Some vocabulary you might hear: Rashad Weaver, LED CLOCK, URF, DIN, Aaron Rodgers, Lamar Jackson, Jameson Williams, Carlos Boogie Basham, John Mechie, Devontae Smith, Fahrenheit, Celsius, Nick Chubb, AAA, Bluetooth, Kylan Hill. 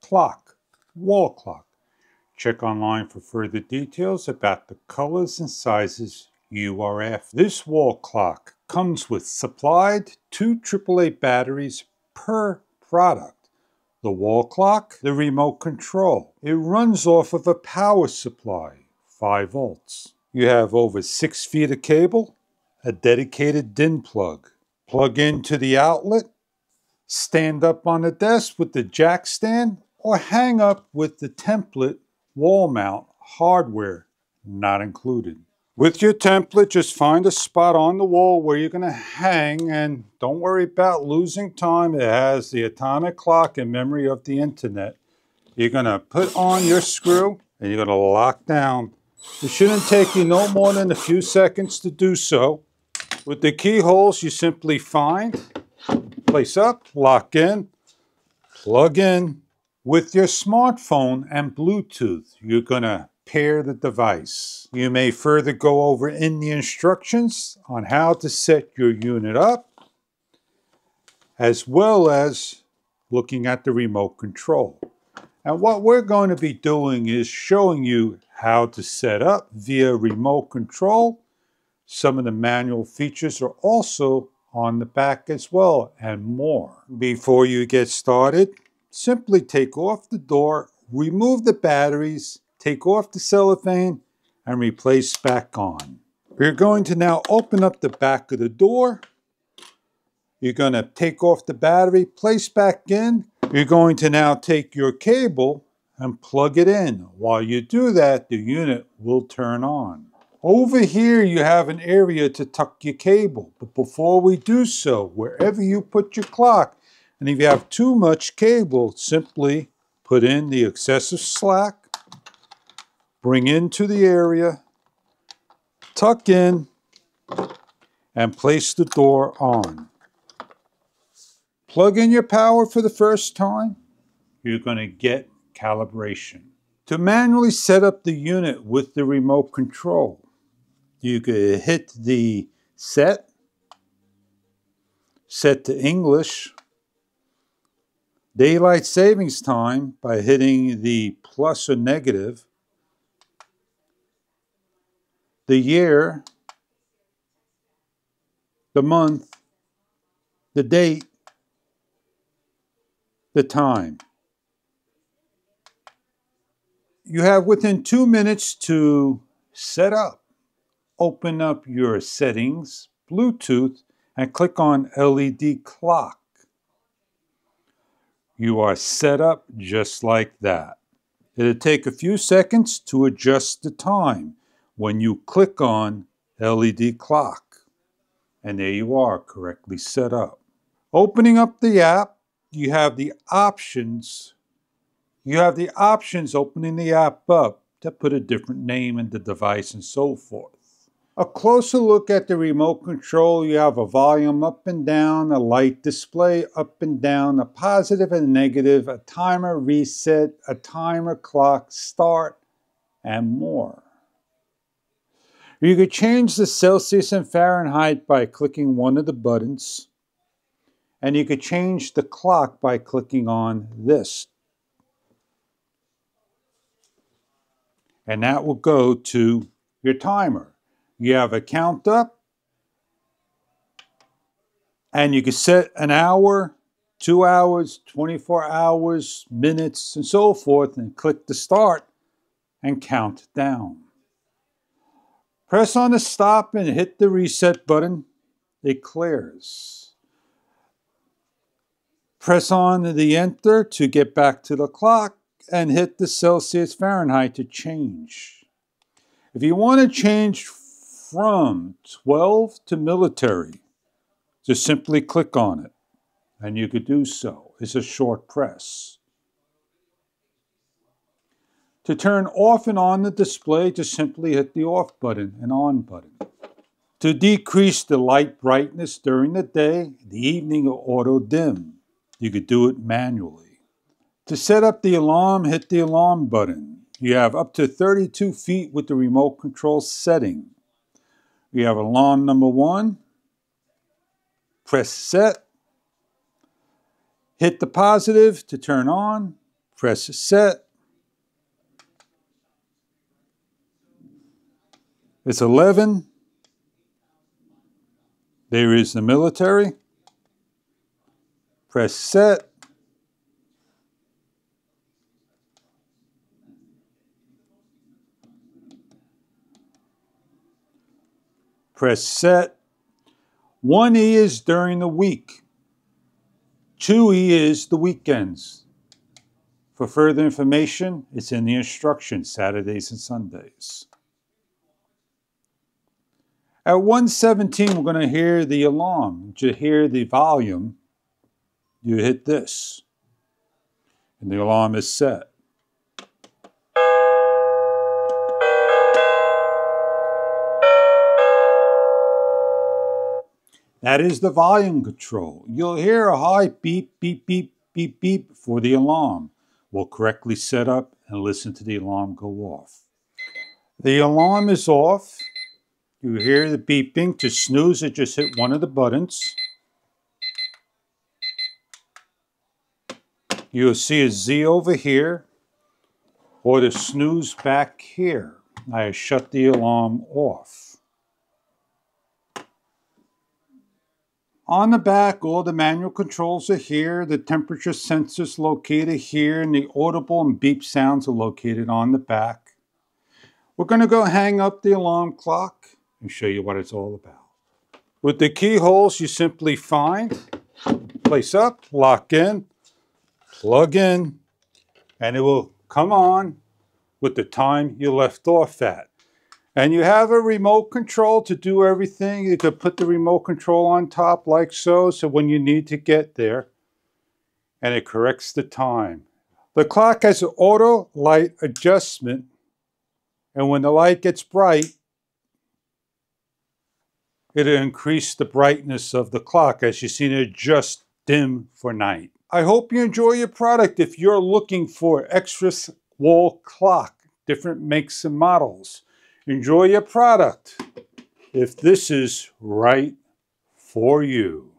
Clock, wall clock. Check online for further details about the colors and sizes URF. This wall clock comes with supplied 2 AAA batteries per product. The wall clock, the remote control. It runs off of a power supply, 5 volts. You have over 6 feet of cable, a dedicated DIN plug. Plug into the outlet. Stand up on the desk with the jack stand or hang up with the template wall mount, hardware not included. With your template, just find a spot on the wall where you're going to hang, and don't worry about losing time. It has the atomic clock and memory of the internet. You're going to put on your screw and you're going to lock down. It shouldn't take you no more than a few seconds to do so. With the keyholes, you simply find, place up, lock in, plug in. With your smartphone and Bluetooth, you're going to pair the device. You may further go over in the instructions on how to set your unit up, as well as looking at the remote control. And what we're going to be doing is showing you how to set up via remote control. Some of the manual features are also on the back as well, and more. Before you get started, simply take off the door, remove the batteries, take off the cellophane, and replace back on. We're going to now open up the back of the door. You're going to take off the battery, place back in. You're going to now take your cable and plug it in. While you do that, the unit will turn on. Over here, you have an area to tuck your cable, but before we do so, wherever you put your clock, and if you have too much cable, simply put in the excessive slack, bring into the area, tuck in, and place the door on. Plug in your power for the first time. You're going to get calibration. To manually set up the unit with the remote control, you could hit the set to English, daylight savings time by hitting the plus or negative, the year, the month, the date, the time. You have within 2 minutes to set up. Open up your settings, Bluetooth, and click on LED clock. You are set up just like that. It'll take a few seconds to adjust the time when you click on LED clock. And there you are, correctly set up. Opening up the app, you have the options. Opening the app up to put a different name in the device and so forth. A closer look at the remote control, you have a volume up and down, a light display up and down, a positive and negative, a timer reset, a timer clock start, and more. You could change the Celsius and Fahrenheit by clicking one of the buttons, and you could change the clock by clicking on this. And that will go to your timer. You have a count up, and you can set an hour, 2 hours, 24 hours, minutes, and so forth, and click the start and count down. Press on the stop and hit the reset button. It clears. Press on the enter to get back to the clock and hit the Celsius Fahrenheit to change. If you want to change from 12 to military, just simply click on it, and you could do so. It's a short press. To turn off and on the display, just simply hit the off button and on button. To decrease the light brightness during the day, the evening will auto dim. You could do it manually. To set up the alarm, hit the alarm button. You have up to 32 feet with the remote control setting. We have alarm number 1, press set, Hit the positive to turn on, press set. It's 11. There is the military. Press set. Press set. 1E is during the week. 2E is the weekends. For further information, it's in the instructions, Saturdays and Sundays. At 117, we're going to hear the alarm. To hear the volume, you hit this, and the alarm is set. That is the volume control. You'll hear a high beep, beep, beep, beep, beep for the alarm. We'll correctly set up and listen to the alarm go off. The alarm is off. You hear the beeping. To snooze it, just hit one of the buttons. You'll see a Z over here, or the snooze back here. I shut the alarm off. On the back, all the manual controls are here, the temperature sensor is located here, and the audible and beep sounds are located on the back. We're going to go hang up the alarm clock and show you what it's all about. With the keyholes, you simply find, place up, lock in, plug in, and it will come on with the time you left off at. And you have a remote control to do everything. You could put the remote control on top like so, so when you need to get there, and it corrects the time. The clock has an auto light adjustment, and when the light gets bright, it'll increase the brightness of the clock. As you see, it adjusts dim for night. I hope you enjoy your product. If you're looking for extra wall clock, different makes and models, enjoy your product if this is right for you.